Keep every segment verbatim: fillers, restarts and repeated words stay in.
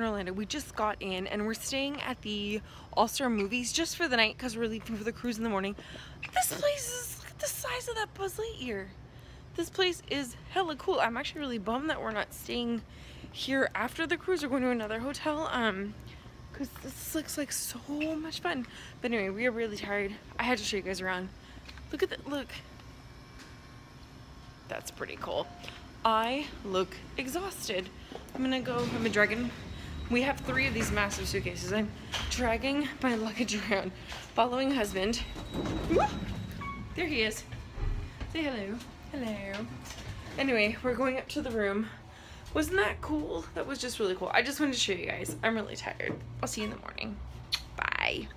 in Orlando. We just got in and we're staying at the All-Star Movies just for the night because we're leaving for the cruise in the morning. This place is, look at the size of that Buzz Lightyear. This place is hella cool. I'm actually really bummed that we're not staying here after the cruise. We're going to another hotel um, because this looks like so much fun. But anyway, we are really tired. I had to show you guys around. Look at that, look. That's pretty cool. I look exhausted. I'm gonna go, I'm a dragon. We have three of these massive suitcases. I'm dragging my luggage around, following husband. Woo! There he is. Say hello. Hello. Anyway, we're going up to the room. Wasn't that cool? That was just really cool. I just wanted to show you guys. I'm really tired. I'll see you in the morning. Bye.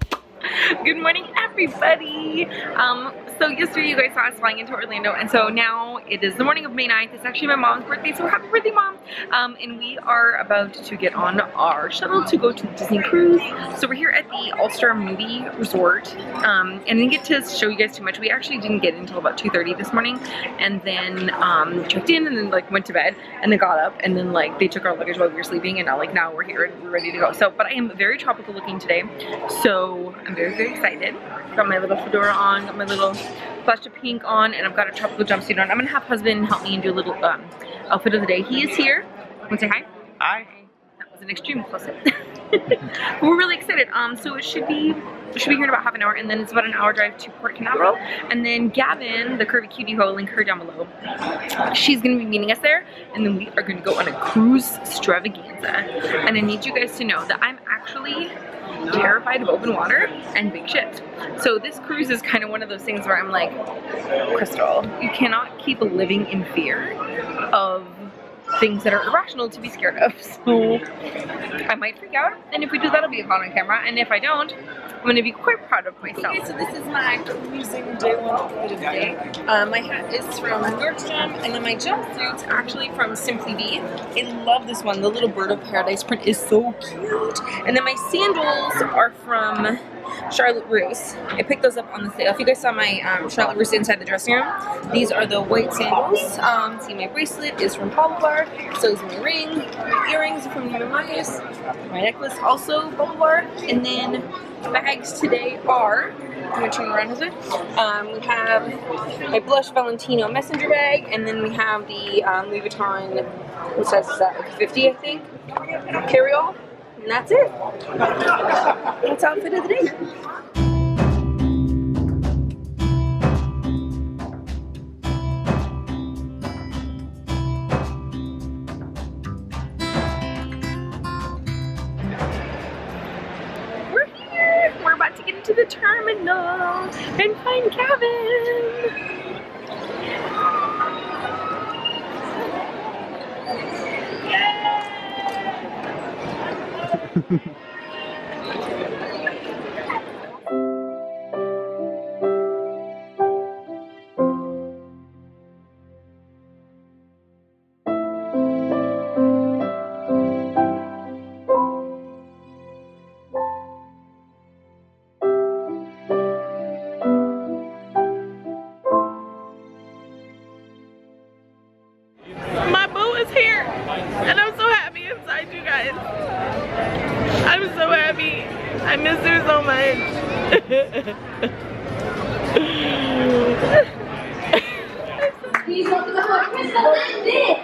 Good morning, everybody. Um, so yesterday you guys saw us flying into Orlando, and so now it is the morning of May ninth. It's actually my mom's birthday, so happy birthday, Mom. Um, and we are about to get on our shuttle to go to Disney Cruise. So we're here at the All-Star Movie Resort. Um, and I didn't get to show you guys too much. We actually didn't get in until about two thirty this morning, and then um, checked in, and then like went to bed, and then got up, and then like they took our luggage while we were sleeping, and now like now we're here and we're ready to go. So, but I am very tropical looking today, so I'm very, very excited. Got my little fedora on, got my little flash of pink on, and I've got a tropical jumpsuit on. I'm gonna have husband help me and do a little um, outfit of the day. He is here. Want to say hi? Hi. That was an extreme close-up. We're really excited. Um, so it should be it should be here in about half an hour, and then it's about an hour drive to Port Canaveral. And then Gavyn, the curvy cutie ho, I'll link her down below. She's gonna be meeting us there, and then we are gonna go on a cruise extravaganza. And I need you guys to know that I'm actually terrified of open water and big ships. So this cruise is kind of one of those things where I'm like, Crystal, you cannot keep living in fear of things that are irrational to be scared of. So I might freak out, and if we do, that'll be caught on camera, and if I don't, I'm gonna be quite proud of myself. Okay, so this is my cruising day one outfit of the day. Uh, my hat is from Nordstrom, and then my jumpsuit's actually from Simply Be. I love this one. The little bird of paradise print is so cute. And then my sandals are from Charlotte Russe. I picked those up on the sale. If you guys saw my um, Charlotte Russe inside the dressing room, these are the white sandals. Um, see, my bracelet is from Baublebar. So is my ring. My earrings are from Nordstrom. My necklace also Baublebar. And then bags today are, I'm going to turn around husband. Um, we have my blush Valentino messenger bag, and then we have the um, Louis Vuitton, what size is that, like fifty I think, carry-all. And that's it. That's outfit of the day. We're here. We're about to get into the terminal and find Gavyn. My boo is here, and I'm so happy inside you guys. I'm so happy. I miss her so much. Please welcome aboard Crystal and Vic.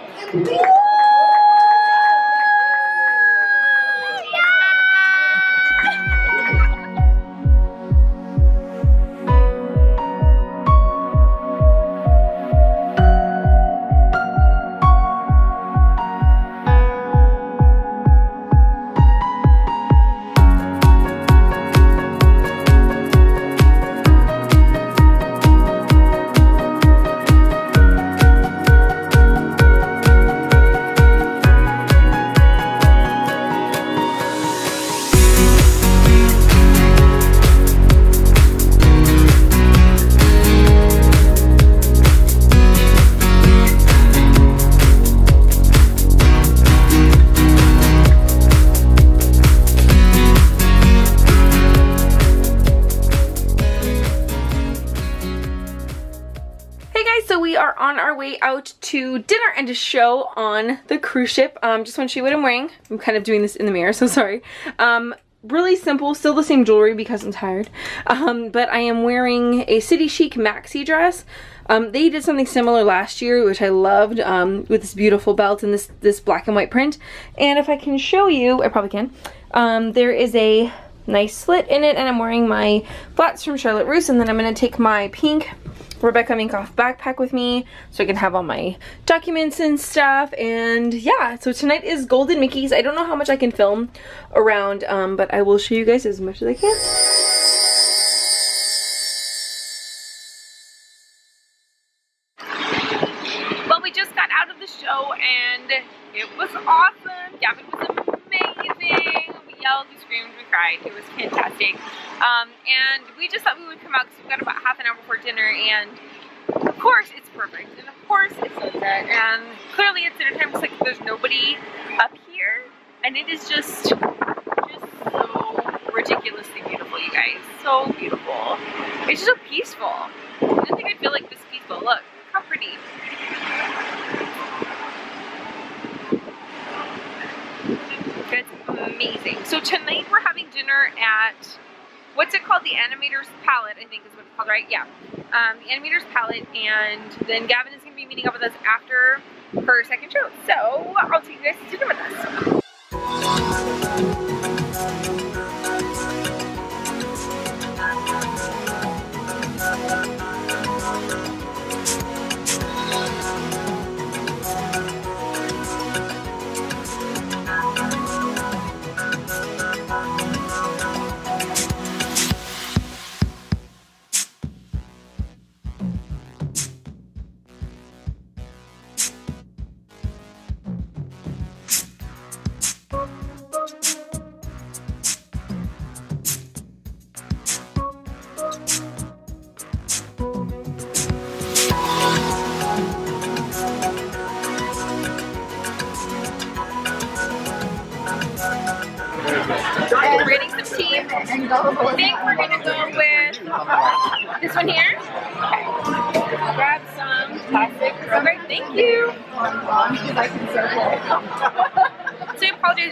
we are on our way out to dinner and a show on the cruise ship. Um, just want to show you what I'm wearing. I'm kind of doing this in the mirror, so sorry. Um, really simple, still the same jewelry because I'm tired. Um, but I am wearing a City Chic maxi dress. Um, they did something similar last year, which I loved, um, with this beautiful belt and this, this black and white print. And if I can show you, I probably can, um, there is a nice slit in it, and I'm wearing my flats from Charlotte Russe, and then I'm going to take my pink Rebecca Minkoff backpack with me so I can have all my documents and stuff. And yeah, so tonight is Golden Mickey's. I don't know how much I can film around, um, but I will show you guys as much as I can. It was fantastic, um, and we just thought we would come out because we've got about half an hour before dinner, and of course it's perfect, and of course it's sunset, and clearly it's dinner time. It's like there's nobody up here, and it is just, just so ridiculously beautiful, you guys. So beautiful. It's just so peaceful. I didn't think I'd feel like this peaceful. Look, how pretty. Amazing. So tonight we're having dinner at, what's it called? The Animator's Palette, I think is what it's called, right? Yeah. Um, the Animator's Palette, and then Gavyn is going to be meeting up with us after her second show. So I'll take you guys to dinner with us. I think we're going to go with this one here. Okay. Grab some plastic rubber. Thank you. So I apologize,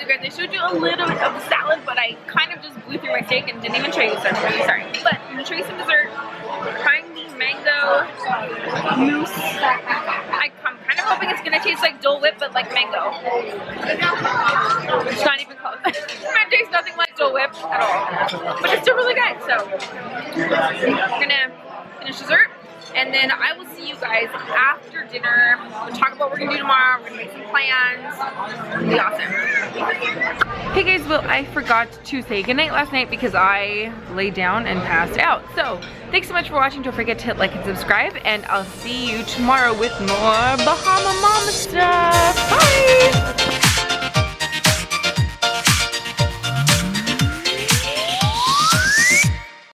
you guys. I showed you a little bit of salad, but I kind of just blew through my steak and didn't even show you, so I'm really sorry. But I'm going to show you some dessert. I'm trying the mango mousse. I'm kind of hoping it's going to taste like Dole Whip, but like mango. It's not even close. It tastes nothing like Dole Whip at all, but it's still really good. So we're gonna finish dessert, and then I will see you guys after dinner. We'll talk about what we're gonna do tomorrow. We're gonna make some plans. It'll be awesome. Hey guys, well, I forgot to say goodnight last night because I laid down and passed out. So thanks so much for watching. Don't forget to hit like and subscribe, and I'll see you tomorrow with more Bahama Mama stuff. Bye.